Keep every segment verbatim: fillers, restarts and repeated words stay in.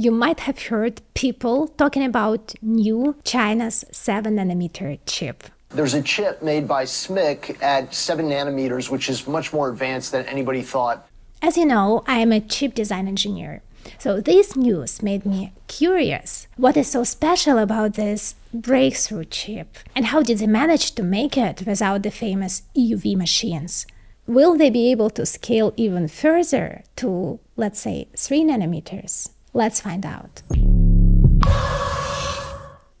You might have heard people talking about new China's seven nanometer chip. There's a chip made by S M I C at seven nanometers, which is much more advanced than anybody thought. As you know, I am a chip design engineer. So this news made me curious. What is so special about this breakthrough chip? And how did they manage to make it without the famous E U V machines? Will they be able to scale even further to, let's say, three nanometers? Let's find out.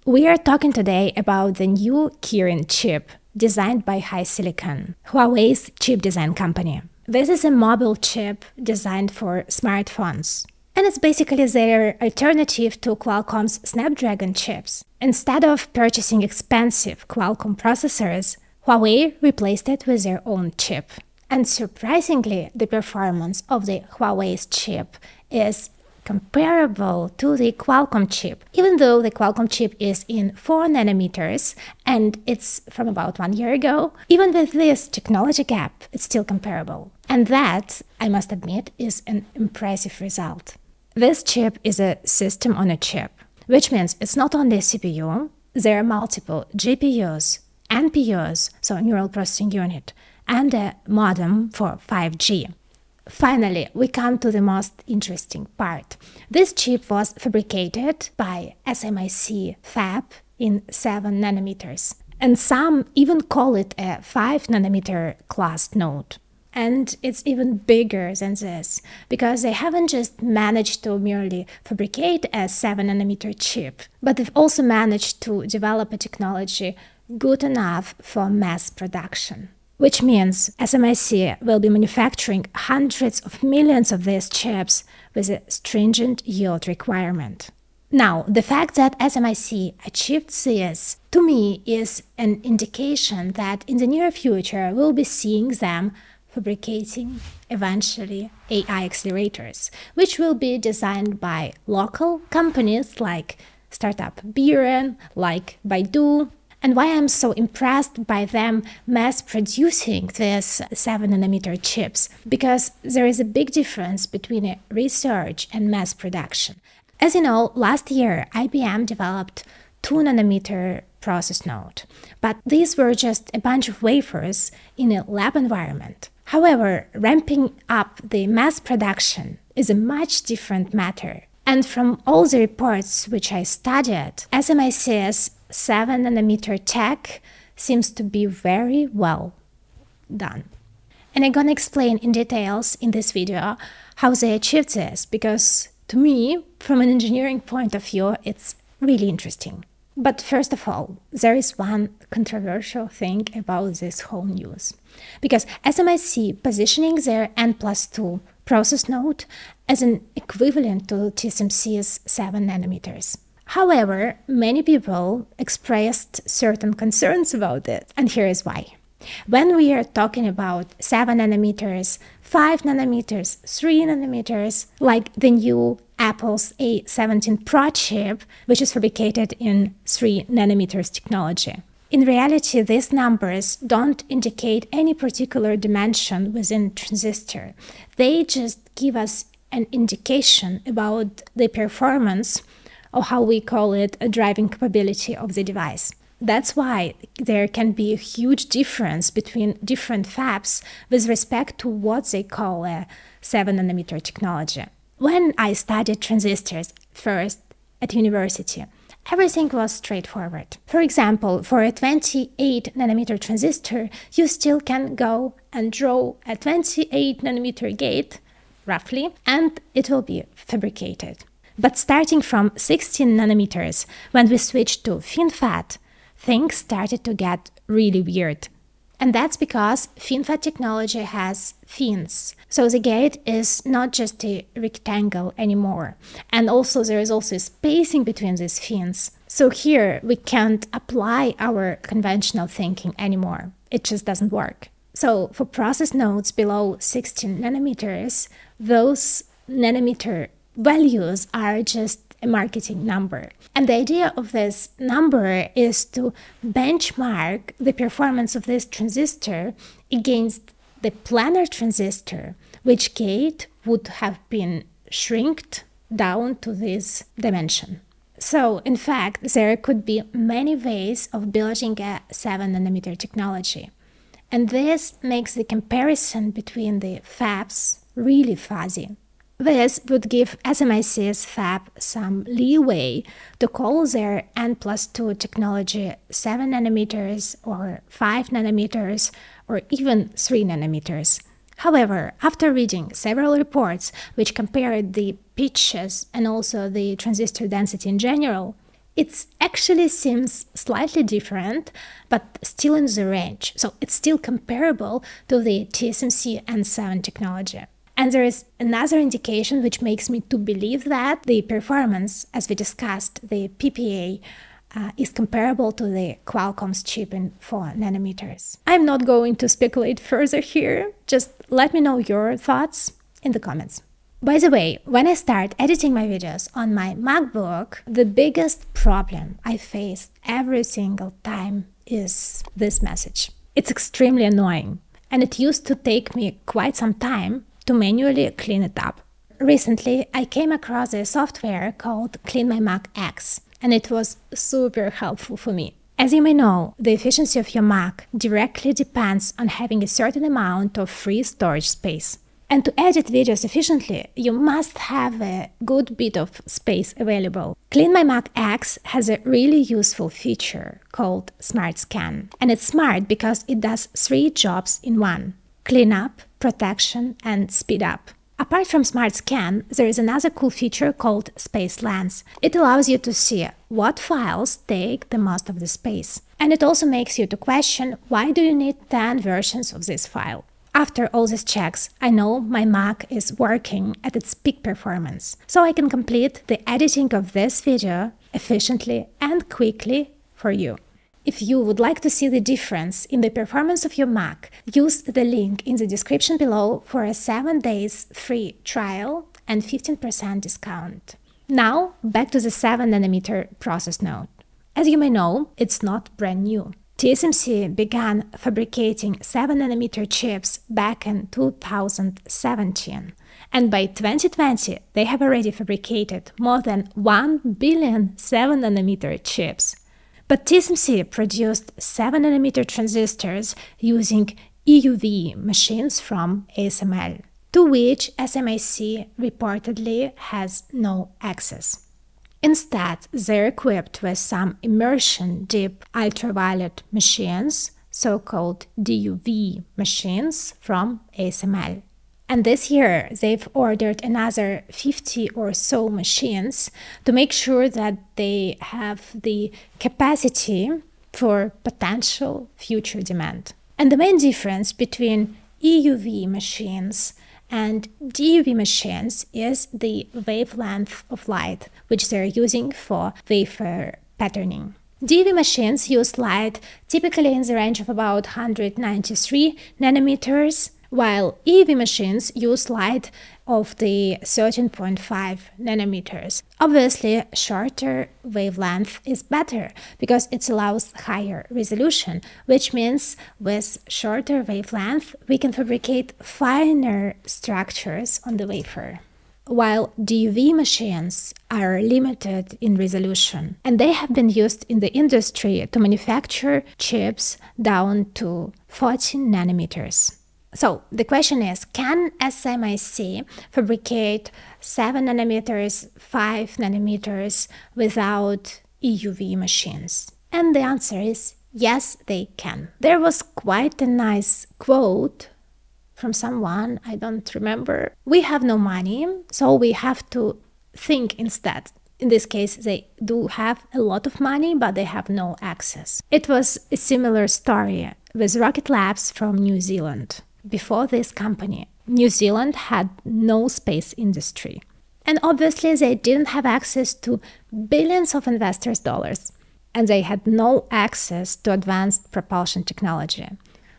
We are talking today about the new Kirin chip designed by HiSilicon, Huawei's chip design company. This is a mobile chip designed for smartphones. And it's basically their alternative to Qualcomm's Snapdragon chips. Instead of purchasing expensive Qualcomm processors, Huawei replaced it with their own chip. And surprisingly, the performance of the Huawei's chip is comparable to the Qualcomm chip, even though the Qualcomm chip is in four nanometers and it's from about one year ago. Even with this technology gap, it's still comparable. And that, I must admit, is an impressive result. This chip is a system on a chip, which means it's not only a C P U, there are multiple G P Us, N P Us, so neural processing unit, and a modem for five G. Finally, we come to the most interesting part. This chip was fabricated by S M I C fab in seven nanometers, and some even call it a five nanometer class node. And it's even bigger than this, because they haven't just managed to merely fabricate a seven nanometer chip, but they've also managed to develop a technology good enough for mass production. Which means S M I C will be manufacturing hundreds of millions of these chips with a stringent yield requirement. Now, the fact that S M I C achieved this, to me, is an indication that in the near future we'll be seeing them fabricating, eventually, A I accelerators, which will be designed by local companies like startup Biren, like Baidu. And why I'm so impressed by them mass producing these seven nanometer chips, because there is a big difference between research and mass production. As you know, last year I B M developed two nanometer process node, but these were just a bunch of wafers in a lab environment. However, ramping up the mass production is a much different matter. And from all the reports which I studied, S M I C's seven nanometer tech seems to be very well done. And I'm gonna explain in details in this video how they achieved this, because to me, from an engineering point of view, it's really interesting. But first of all, there is one controversial thing about this whole news, because S M I C positioning their N plus two process node as an equivalent to T S M C's seven nanometers. However, many people expressed certain concerns about it, and here is why. When we are talking about seven nanometers, five nanometers, three nanometers, like the new Apple's A seventeen Pro chip, which is fabricated in three nanometers technology. In reality, these numbers don't indicate any particular dimension within transistor. They just give us an indication about the performance, or how we call it, a driving capability of the device. That's why there can be a huge difference between different fabs with respect to what they call a seven nanometer technology. When I studied transistors first at university, everything was straightforward. For example, for a twenty-eight nanometer transistor, you still can go and draw a twenty-eight nanometer gate, roughly, and it will be fabricated. But starting from sixteen nanometers, when we switched to FinFET, things started to get really weird. And that's because FinFET technology has fins. So the gate is not just a rectangle anymore. And also there is also spacing between these fins. So here we can't apply our conventional thinking anymore. It just doesn't work. So for process nodes below sixteen nanometers, those nanometer values are just a marketing number. And the idea of this number is to benchmark the performance of this transistor against the planar transistor, which gate would have been shrinked down to this dimension. So, in fact, there could be many ways of building a seven nanometer technology. And this makes the comparison between the fabs really fuzzy. This would give S M I C's fab some leeway to call their N plus two technology seven nanometers or five nanometers or even three nanometers. However, after reading several reports which compared the pitches and also the transistor density in general, it actually seems slightly different, but still in the range. So it's still comparable to the T S M C N seven technology. And there is another indication which makes me to believe that the performance, as we discussed, the P P A, uh, is comparable to the Qualcomm's chip in four nanometers. I'm not going to speculate further here, just let me know your thoughts in the comments. By the way, when I start editing my videos on my MacBook, the biggest problem I face every single time is this message. It's extremely annoying, and it used to take me quite some time to manually clean it up. Recently, I came across a software called CleanMyMac X, and it was super helpful for me. As you may know, the efficiency of your Mac directly depends on having a certain amount of free storage space. And to edit videos efficiently, you must have a good bit of space available. CleanMyMac X has a really useful feature called Smart Scan. And it's smart because it does three jobs in one: cleanup, protection, and speed up. Apart from Smart Scan, there is another cool feature called Space Lens. It allows you to see what files take the most of the space. And it also makes you to question, why do you need ten versions of this file? After all these checks, I know my Mac is working at its peak performance, so I can complete the editing of this video efficiently and quickly for you. If you would like to see the difference in the performance of your Mac, use the link in the description below for a seven days free trial and fifteen percent discount. Now, back to the seven nanometer process node. As you may know, it's not brand new. T S M C began fabricating seven nanometer chips back in two thousand seventeen, and by twenty twenty they have already fabricated more than one billion seven nanometer chips. But T S M C produced seven nanometer transistors using E U V machines from A S M L, to which S M I C reportedly has no access. Instead, they're equipped with some immersion-deep ultraviolet machines, so-called D U V machines from A S M L. And this year, they've ordered another fifty or so machines to make sure that they have the capacity for potential future demand. And the main difference between E U V machines and D U V machines is the wavelength of light, which they're using for wafer patterning. D U V machines use light typically in the range of about one hundred ninety-three nanometers, while E U V machines use light of the thirteen point five nanometers. Obviously, shorter wavelength is better because it allows higher resolution, which means with shorter wavelength we can fabricate finer structures on the wafer. While D U V machines are limited in resolution, and they have been used in the industry to manufacture chips down to fourteen nanometers. So the question is, can S M I C fabricate seven nanometers, five nanometers without E U V machines? And the answer is yes, they can. There was quite a nice quote from someone, I don't remember. We have no money, so we have to think instead. In this case, they do have a lot of money, but they have no access. It was a similar story with Rocket Labs from New Zealand. Before this company, New Zealand had no space industry. And obviously, they didn't have access to billions of investors' dollars. And they had no access to advanced propulsion technology.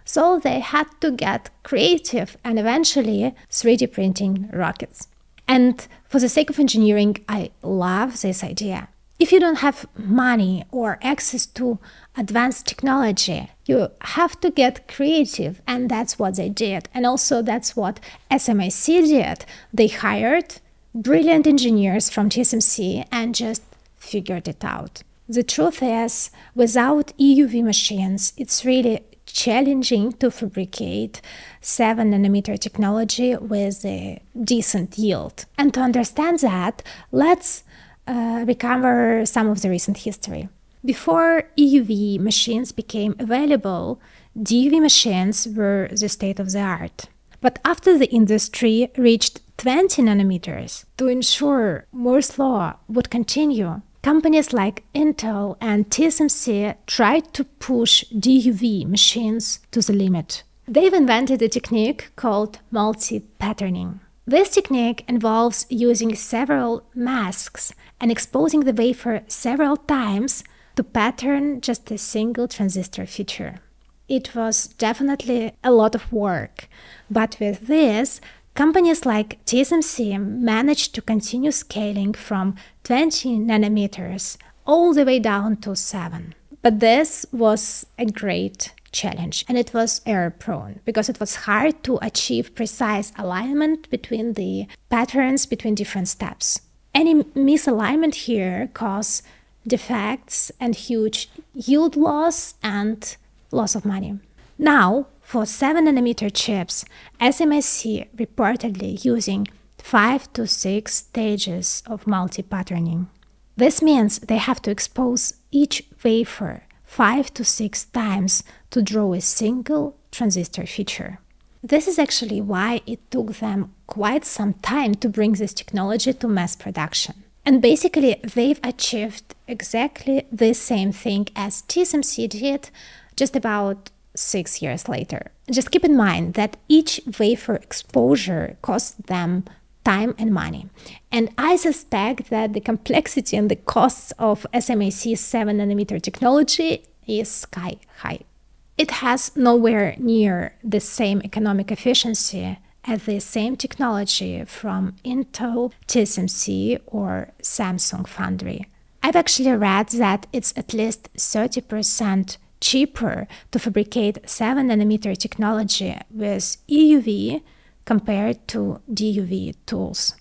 So they had to get creative and eventually three D printing rockets. And for the sake of engineering, I love this idea. If you don't have money or access to advanced technology, you have to get creative, and that's what they did. And also that's what S M I C did. They hired brilliant engineers from T S M C and just figured it out. The truth is, without E U V machines, it's really challenging to fabricate seven nanometer technology with a decent yield. And to understand that, let's uh, recover some of the recent history. Before E U V machines became available, D U V machines were the state of the art. But after the industry reached twenty nanometers, to ensure Moore's law would continue, companies like Intel and T S M C tried to push D U V machines to the limit. They've invented a technique called multi-patterning. This technique involves using several masks and exposing the wafer several times to pattern just a single transistor feature. It was definitely a lot of work, but with this, companies like T S M C managed to continue scaling from twenty nanometers all the way down to seven. But this was a great challenge, and it was error-prone, because it was hard to achieve precise alignment between the patterns between different steps. Any misalignment here caused defects and huge yield loss and loss of money. Now, for seven nanometer chips, S M I C reportedly using five to six stages of multi-patterning. This means they have to expose each wafer five to six times to draw a single transistor feature. This is actually why it took them quite some time to bring this technology to mass production. And basically, they've achieved exactly the same thing as T S M C did just about six years later. Just keep in mind that each wafer exposure costs them time and money. And I suspect that the complexity and the costs of S M I C's seven nanometer technology is sky high. It has nowhere near the same economic efficiency as the same technology from Intel, T S M C, or Samsung Foundry. I've actually read that it's at least thirty percent cheaper to fabricate seven nanometer technology with E U V compared to D U V tools.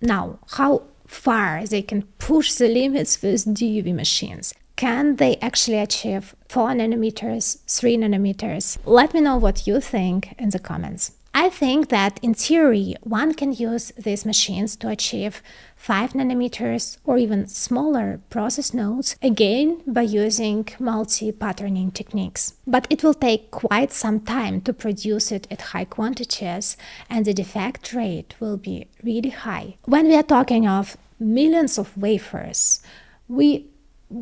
Now, how far they can push the limits with D U V machines? Can they actually achieve four nanometers, three nanometers? Let me know what you think in the comments. I think that in theory, one can use these machines to achieve five nanometers or even smaller process nodes, again by using multi-patterning techniques. But it will take quite some time to produce it at high quantities, and the defect rate will be really high. When we are talking of millions of wafers, we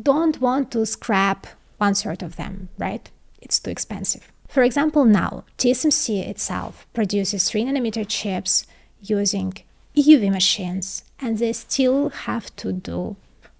don't want to scrap one-third of them, right? It's too expensive. For example, now, T S M C itself produces three nanometer chips using E U V machines, and they still have to do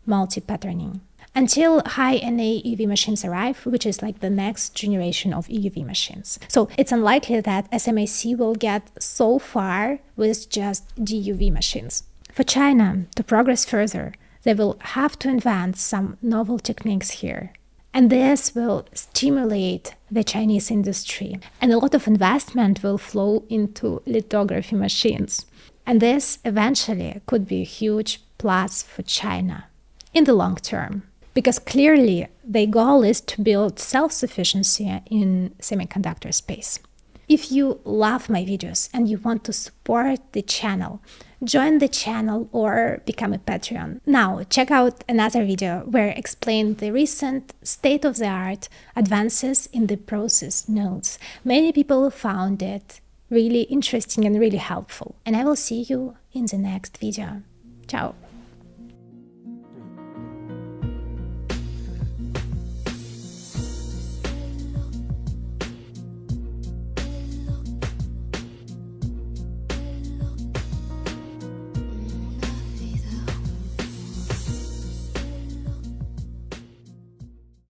multi-patterning. Until high N A E U V machines arrive, which is like the next generation of E U V machines. So it's unlikely that S M I C will get so far with just D U V machines. For China, to progress further, they will have to invent some novel techniques here. And this will stimulate the Chinese industry. And a lot of investment will flow into lithography machines. And this eventually could be a huge plus for China in the long term. Because clearly, their goal is to build self-sufficiency in semiconductor space. If you love my videos and you want to support the channel, join the channel or become a Patreon. Now, check out another video where I explain the recent state-of-the-art advances in the process nodes. Many people found it really interesting and really helpful. And I will see you in the next video. Ciao!